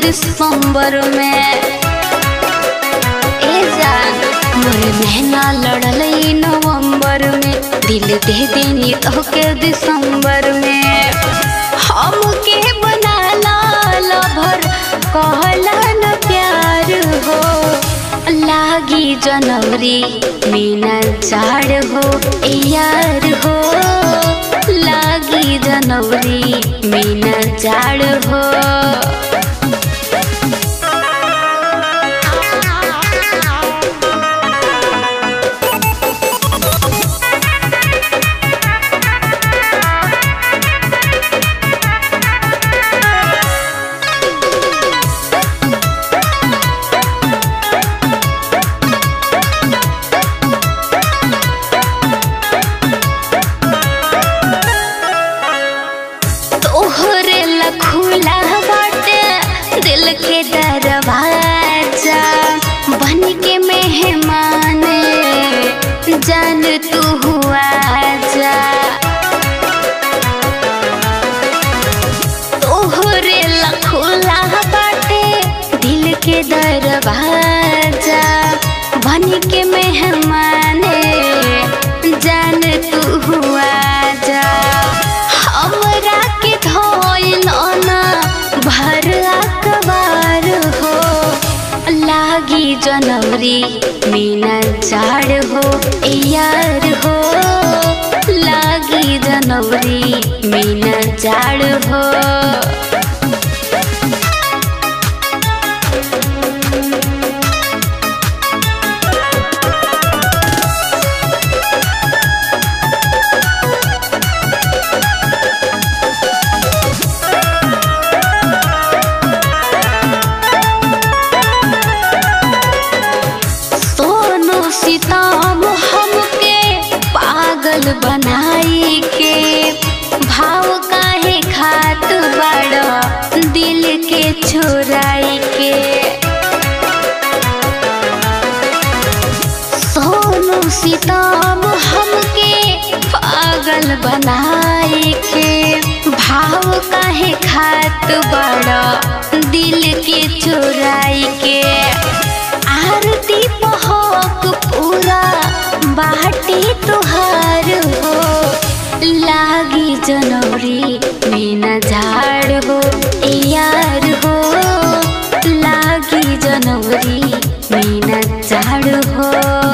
दिसंबर में ए जान मोर बहना लड़लई नवंबर में दिल दे देनी तोके दिसंबर में हमके बना लभर कहला न प्यार हो लागी जनवरी मीना झाड़ हो ए यार हो लागी जनवरी मीना झाड़ हो दरवाजा बन के मेहमान जान तू हुआ जा हमरा के धोइल ना भर अखबार हो लागी जनवरी मीना झाड़ हो ए यार हो लागी जनवरी मीना झाड़ हो सितम हमके पागल बनाई के भाव काहे खात बड़ दिल के छोराई के सोनू सितम हमके पागल बनाई के भाव काहे खात बड़ दिल के छोराई के आरती पहक पूरा बाटी तुहार हो लागी जनवरी मीना झाड़ हो ए यार हो लागी जनवरी मीना झाड़ हो।